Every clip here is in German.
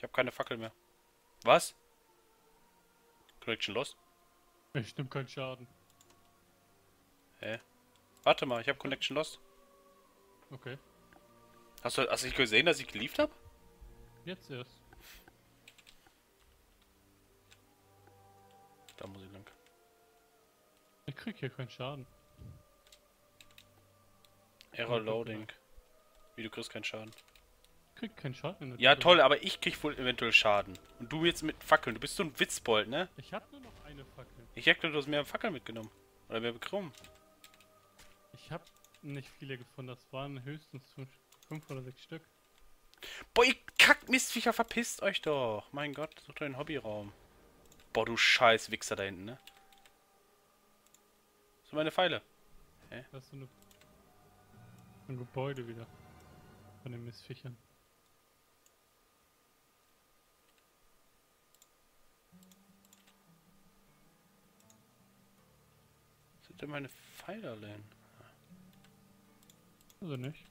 Ich habe keine Fackel mehr. Was? Connection los? Ich nehme keinen Schaden. Hä? Warte mal, ich habe Connection lost. Okay. Hast du nicht gesehen, dass ich geliefert habe? Jetzt erst. Da muss ich lang. Ich krieg hier keinen Schaden. Error Loading. Wie, du kriegst keinen Schaden? Ich krieg keinen Schaden. Ja toll, aber ich krieg wohl eventuell Schaden. Und du jetzt mit Fackeln. Du bist so ein Witzbold, ne? Ich hab nur noch eine Fackel. Ich dachte, du hast mehr Fackeln mitgenommen. Oder mehr bekommen. Ich hab nicht viele gefunden, das waren höchstens 5 oder 6 Stück. Boah, ihr Kack-Mistviecher, verpisst euch doch! Mein Gott, sucht doch den Hobbyraum. Boah, du scheiß Wichser da hinten, ne? Das sind meine Pfeile. Hä? Das ist so ein Gebäude wieder. Von den Mistviechern. Was sind denn meine Pfeile allein? Also nicht.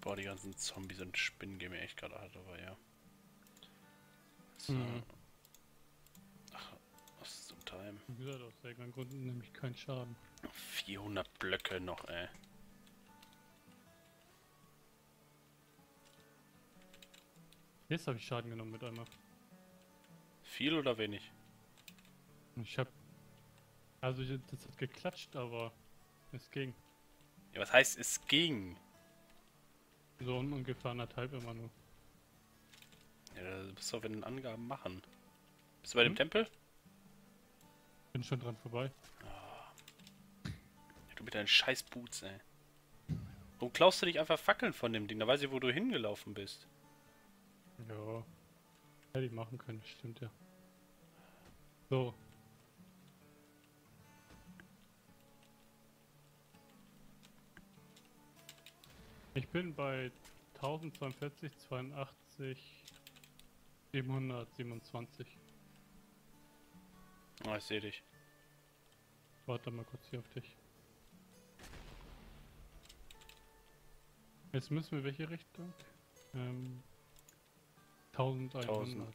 Boah, die ganzen Zombies und Spinnen gehen mir echt gerade hart, aber ja. So. Mhm. Ach, was ist zum Time? Wie gesagt, aus irgendeinem Grund nehme ich keinen Schaden. 400 Blöcke noch, ey. Jetzt habe ich Schaden genommen mit einmal. Viel oder wenig? Ich hab... Also das hat geklatscht, aber es ging. Ja, was heißt es ging? So ungefähr 1,5 immer nur. Ja, du bist doch wenn Angaben machen. Bist du bei dem Tempel? Bin schon dran vorbei. Oh. Ja, du mit deinen scheiß Boots, ey. Warum klaust du dich einfach Fackeln von dem Ding? Da weiß ich, wo du hingelaufen bist. Ja, hätte ich machen können, stimmt ja. So. Ich bin bei 1042, 82, 727. Ah, ich sehe dich. Warte mal kurz hier auf dich. Jetzt müssen wir welche Richtung? 1100.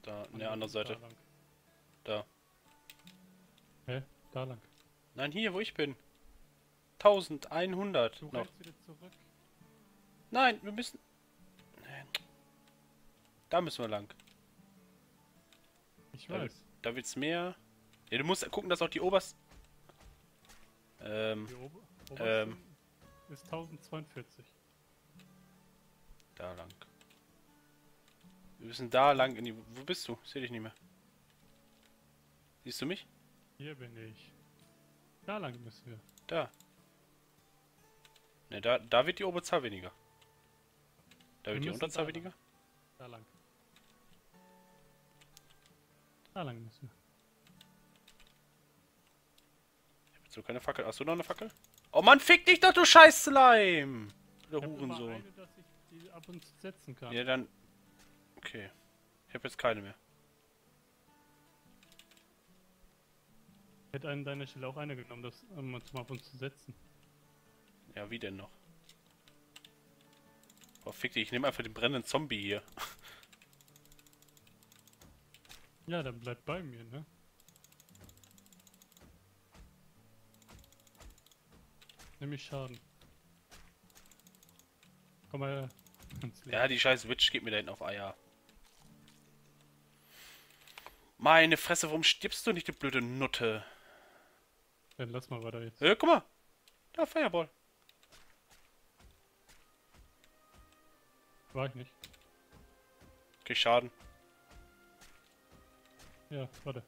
Da, ne, andere Seite. Da lang. Da. Hä? Da lang. Nein, hier, wo ich bin. 1100. Du rennst wieder zurück. Nein, wir müssen... Nein. Da müssen wir lang. Ich weiß. Da wird's mehr... Ja, du musst gucken, dass auch die oberste... Ist 1042. Da lang. Wir müssen da lang in die... Wo bist du? Ich seh dich nicht mehr. Siehst du mich? Hier bin ich. Da lang müssen wir. Da. Ne, da wird die Oberzahl weniger. Da wird die Unterzahl weniger. Da lang. Da lang müssen wir. Ich hab jetzt so keine Fackel. Hast du noch eine Fackel? Oh Mann, fick dich doch, du Scheiß-Slime! Du Hurensohn. Ich hab eine, dass ich die ab und zu setzen kann. Ja, dann... Okay. Ich hab jetzt keine mehr. Ich hätte an deiner Stelle auch eine genommen, das mal zum Ab und zu setzen. Ja, wie denn noch? Oh, fick dich, ich nehme einfach den brennenden Zombie hier. Ja, dann bleib bei mir, ne? Nimm mich Schaden. Komm mal ins Leben. Ja, die scheiß Witch geht mir da hinten auf Eier. Meine Fresse, warum stirbst du nicht, du blöde Nutte? Dann lass mal weiter jetzt. Guck mal! Da, Fireball. War ich nicht. Okay, Schaden. Ja, warte.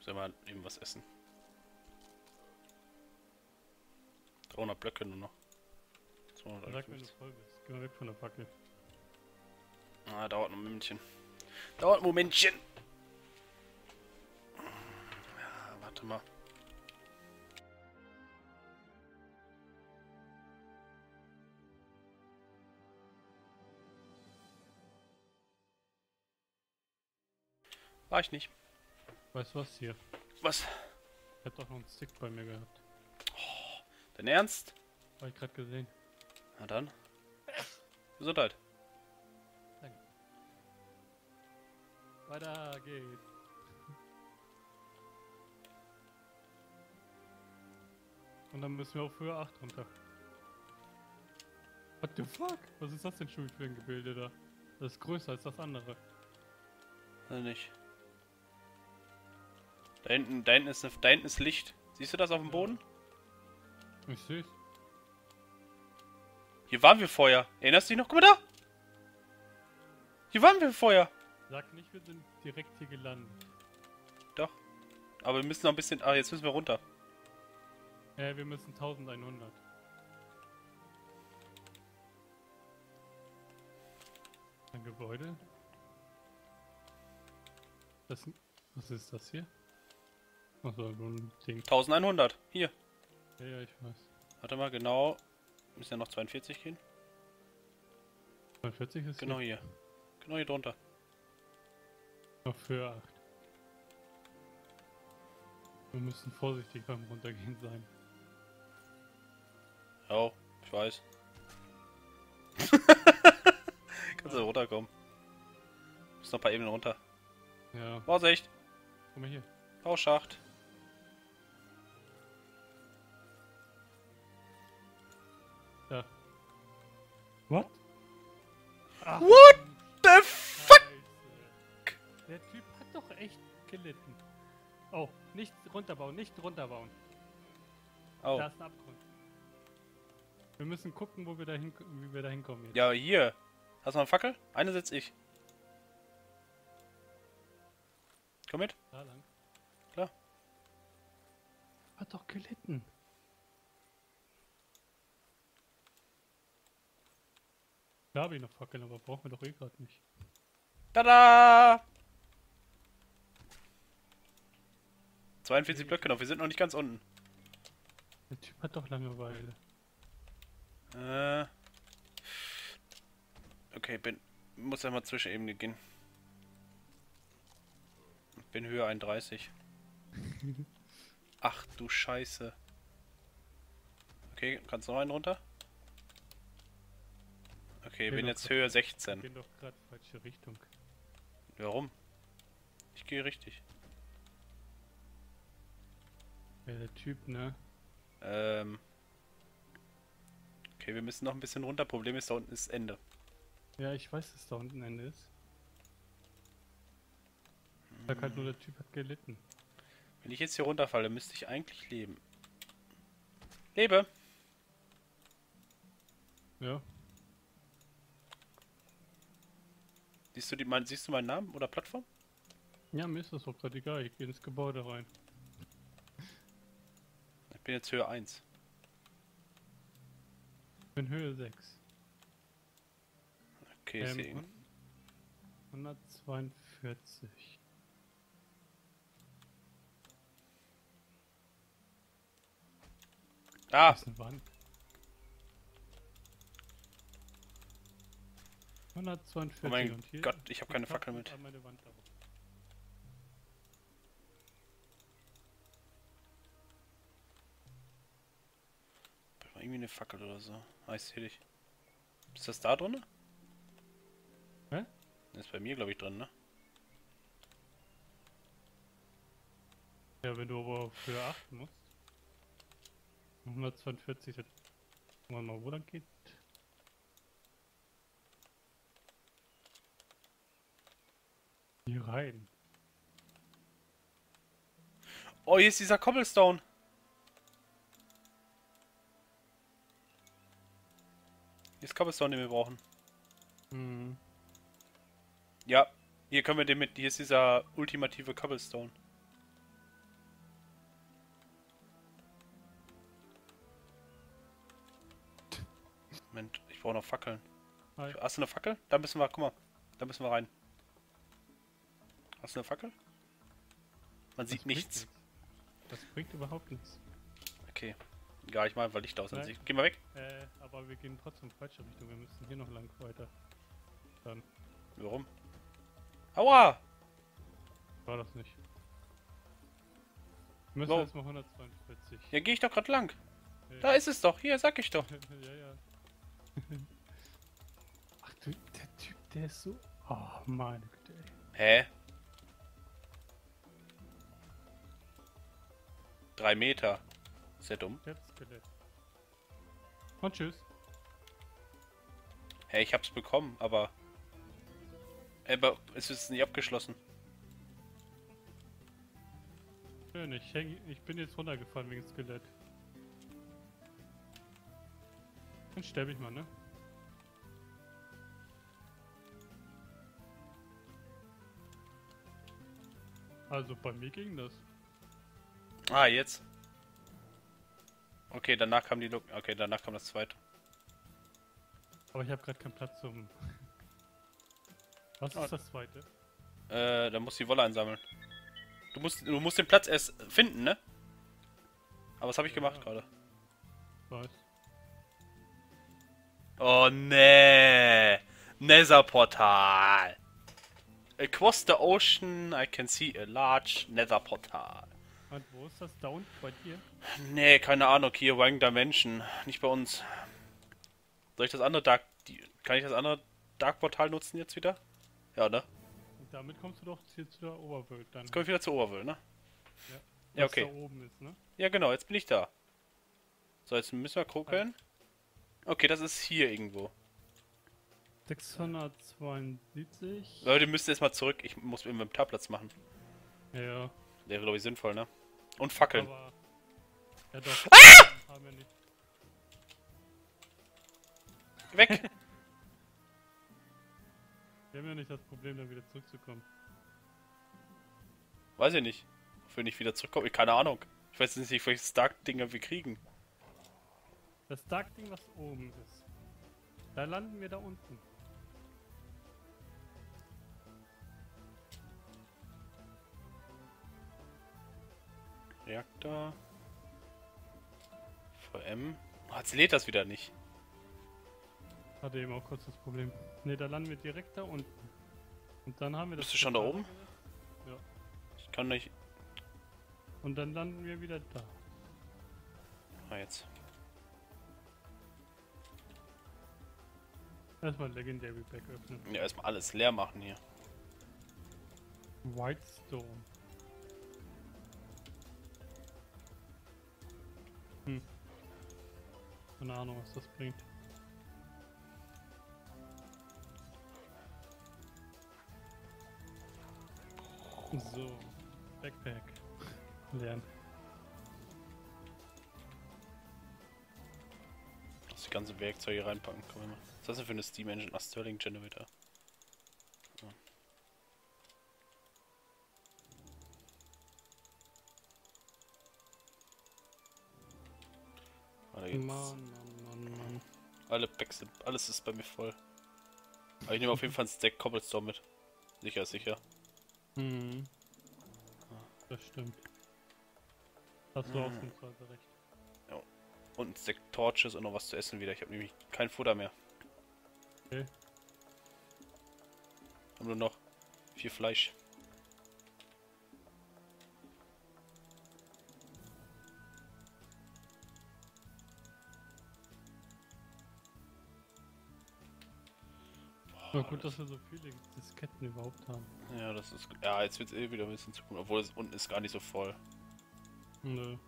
Sollen wir eben was essen? 300 Blöcke nur noch. 200. Sag, wenn du voll bist. Geh mal weg von der Fackel. Ah, dauert noch ein Momentchen. Dauert ein Momentchen! Ja, warte mal. War ich nicht. Weißt du was hier? Was? Ich hab doch noch einen Stick bei mir gehabt. Oh, dein Ernst? Hab ich gerade gesehen. Na dann. Gesundheit. Danke. Weiter geht's. Und dann müssen wir auf Höhe 8 runter. What the fuck? Was ist das denn schon für ein Gebilde da? Das ist größer als das andere. Also nicht. Da hinten ist Licht. Siehst du das auf dem Boden? Ich seh's. Hier waren wir vorher. Erinnerst du dich noch? Guck mal da! Hier waren wir vorher. Sag nicht, wir sind direkt hier gelandet. Doch. Aber wir müssen noch ein bisschen... Ah, jetzt müssen wir runter. Wir müssen 1100. Ein Gebäude. Was ist das hier? Achso, so ein Ding. 1100, hier. Ja, ich weiß. Warte mal, genau. Müssen ja noch 42 gehen. 42 ist genau hier. Genau hier drunter. Noch für 8. Wir müssen vorsichtig beim Runtergehen sein. Ja, ich weiß. Kannst du runterkommen. Muss noch ein paar Ebenen runter. Ja. Vorsicht! Komm mal hier. Bauschacht. Ja. What? Ach, what the fuck? Scheiße. Der Typ hat doch echt gelitten. Oh, nicht runterbauen, nicht runterbauen. Oh. Da ist ein Abgrund. Wir müssen gucken, wo wir da hinkommen jetzt. Ja, hier. Hast du noch eine Fackel? Eine setze ich. Komm mit. Da lang. Klar. Hat doch gelitten. Da habe ich noch Fackeln, aber brauchen wir doch eh gerade nicht. Tada! 42 okay. Blöcke noch, wir sind noch nicht ganz unten. Der Typ hat doch Langeweile. Okay, muss ja mal zwischen Ebene gehen. Bin Höhe 31. Ach du Scheiße. Okay, kannst du noch einen runter? Okay, bin jetzt Höhe 16. Ich bin doch gerade falsche Richtung. Warum? Ich gehe richtig. Ja, der Typ, ne? Okay, wir müssen noch ein bisschen runter. Problem ist, da unten ist Ende. Ja, ich weiß, dass da unten Ende ist. Ich sag halt nur, der Typ hat gelitten. Wenn ich jetzt hier runterfalle, müsste ich eigentlich leben. Lebe! Ja. Siehst du meinen Namen oder Plattform? Ja, mir ist das auch gerade egal. Ich gehe ins Gebäude rein. Ich bin jetzt Höhe 1. Ich bin Höhe 6. Okay, ist hier irgendwo. 142. Ah! Das ist eine Wand. 142. Oh mein und hier Gott, ich habe keine Fackel mit. Irgendwie eine Fackel oder so. Ah, ich seh dich. Ist das da drin? Hä? Das ist bei mir, glaube ich, drin, ne? Ja, wenn du aber auf Höhe 8 musst. 142, jetzt gucken wir mal, wo lang geht. Hier rein. Oh, hier ist dieser Cobblestone. Hier ist Cobblestone, den wir brauchen. Mhm. Ja, hier können wir den mit. Hier ist dieser ultimative Cobblestone. Moment, ich brauche noch Fackeln. Hi. Hast du eine Fackel? Da müssen wir, guck mal, da müssen wir rein. Hast du eine Fackel? Man sieht nichts. Das bringt überhaupt nichts. Okay. Egal, ich mache einfach Licht aus. Geh mal weg. Aber wir gehen trotzdem falsche Richtung. Wir müssen hier noch lang weiter. Dann. Warum? Aua! War das nicht. Wir müssen jetzt mal 142. Ja, gehe ich doch gerade lang. Ja, da ist es doch. Hier, sag ich doch. Ja. Ach du, der Typ, der ist so... Oh, meine Güte. Hä? 3 Meter. Ist ja dumm. Und tschüss. Hä, ich hab's bekommen, aber... Aber es ist nicht abgeschlossen. Schön, ich bin jetzt runtergefallen wegen Skelett. Dann sterbe ich mal, ne? Also bei mir ging das. Ah, jetzt. Okay, danach kam die Look. Okay, danach kam das zweite. Aber ich habe gerade keinen Platz zum... Was ist das zweite? Da musst du die Wolle einsammeln. Du musst den Platz erst finden, ne? Aber was habe ich gemacht gerade? Was? Oh nee! Netherportal! Across the ocean, I can see a large Netherportal. Und wo ist das? Down? Bei dir? Nee, keine Ahnung. Hier, Wang Dimension. Nicht bei uns. Soll ich das andere Dark... Kann ich das andere Dark-Portal nutzen jetzt wieder? Ja, ne? Und damit kommst du doch hier zu der Oberwelt dann. Jetzt komm ich wieder zur Oberwelt, ne? Ja. Ja, okay. Da oben ist, ne? Ja, genau. Jetzt bin ich da. So, jetzt müssen wir gucken. Okay, das ist hier irgendwo. 672... Leute, ihr müsst erstmal zurück. Ich muss mit dem Tarplatz machen. Ja. Wäre, glaube ich, sinnvoll, ne? Und Fackeln. Aber... Ja, doch. Ah! Haben wir nicht. Weg! Wir haben ja nicht das Problem, dann wieder zurückzukommen. Weiß ich nicht. Ob wir nicht wieder zurückkommen? Keine Ahnung. Ich weiß nicht, welches Dark-Ding wir kriegen. Das Dark-Ding, was oben ist. Da landen wir da unten. Reaktor. VM. Oh, jetzt lädt das wieder nicht. Hatte eben auch kurz das Problem. Ne, da landen wir direkt da unten. Und dann haben wir das... Bist du schon da oben? Ja. Ich kann nicht... Und dann landen wir wieder da. Ah, jetzt. Erstmal Legendary Pack öffnen. Ja, erstmal alles leer machen hier. Whitestone. Hm. Keine Ahnung, was das bringt. So, Backpack. Lernen. Lass die ganzen Werkzeuge reinpacken, komm mal. Was ist das denn für eine Steam Engine? Ah, Stirling Generator. Ja. Weiter geht's. Mann. Alle Packs sind, alles ist bei mir voll. Aber ich nehme auf jeden Fall einen Stack Cobblestone mit. Sicher ist sicher. Mhm. Das stimmt. Hast du ausnahmsweise recht. Ja. Und ein Stack Torches und noch was zu essen wieder. Ich habe nämlich kein Futter mehr. Okay. Haben nur noch 4 Fleisch. Boah, gut, dass wir so viele Disketten überhaupt haben. Ja, das ist gut. Ja, jetzt wird es eh wieder ein bisschen zu gut, obwohl es unten ist gar nicht so voll. Nö.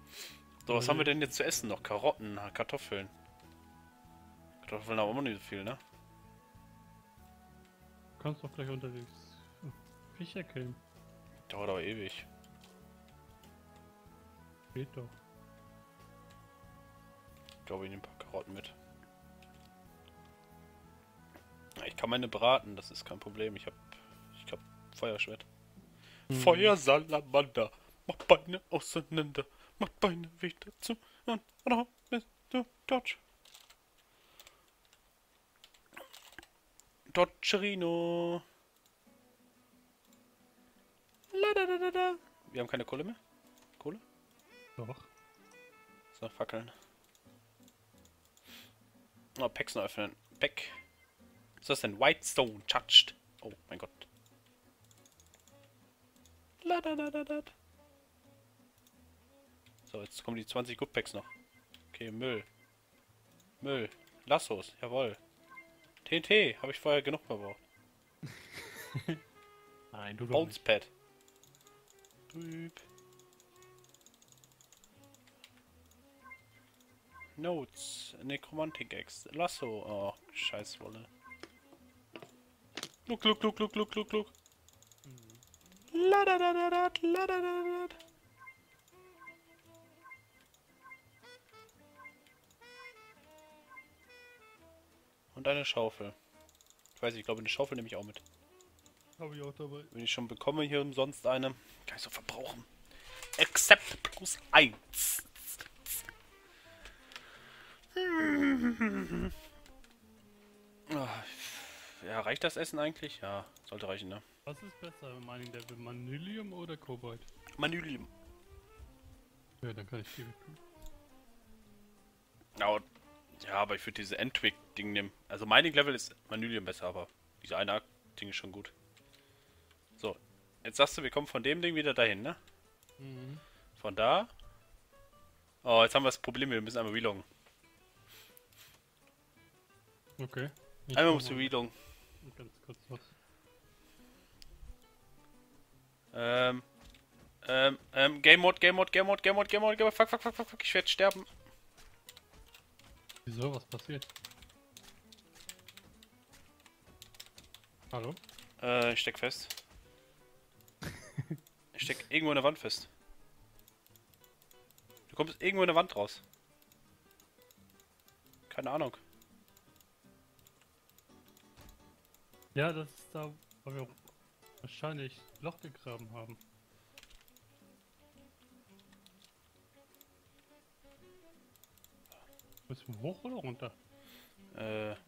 So, was haben wir denn jetzt zu essen noch? Karotten, Kartoffeln. Kartoffeln haben auch nicht so viel, ne? Du kannst doch gleich unterwegs Viecher killen. Dauert aber ewig. Geht doch. Ich glaube, ich nehme ein paar Karotten mit. Ich kann meine braten, das ist kein Problem. Ich hab Feuerschwert. Feuersalamander. Mach Beine auseinander. Mach Beine wieder zu. Und raus bist du. Dodgerino. Ladadadada. Wir haben keine Kohle mehr? Kohle? Doch. So, Fackeln. Oh, Packs noch öffnen. Pack. Was ist das denn? Whitestone, touched. Oh mein Gott. La So, jetzt kommen die 20 Goodpacks noch. Okay, Müll. Müll. Lassos, jawohl. TNT, habe ich vorher genug verbraucht. Nein, du Bouncepad. Notes, Necromantic Axe, Lasso, oh, Scheißwolle. Look, look, look, look, look, look, look. Ladadadad, ladadadad. Und eine Schaufel. Ich weiß nicht, ich glaube, eine Schaufel nehme ich auch mit. Habe ich auch dabei. Wenn ich schon bekomme, hier umsonst eine, kann ich so verbrauchen. Except plus 1. Ja, reicht das Essen eigentlich? Ja, sollte reichen, ne? Was ist besser im Mining Level? Manylium oder Kobalt? Manylium. Ja, dann kann ich viel mitnehmen. Ja, aber ich würde diese Entwick-Ding nehmen. Also Mining Level ist Manylium besser, aber diese eine Ding ist schon gut. So, jetzt sagst du, wir kommen von dem Ding wieder dahin, ne? Mhm. Von da. Oh, jetzt haben wir das Problem, wir müssen einmal reloggen. Okay. Einmal muss die Readung. Ganz kurz was. Game Mode, Game Mode, Game Mode, Game Mode, Game Mode, Game Mode, fuck, fuck, fuck, fuck, fuck, ich werde sterben. Wieso, was passiert? Hallo? Ich steck fest. Ich steck irgendwo in der Wand fest. Du kommst irgendwo in der Wand raus. Keine Ahnung. Ja, das ist da, wo wir wahrscheinlich ein Loch gegraben haben. Müssen wir hoch oder runter?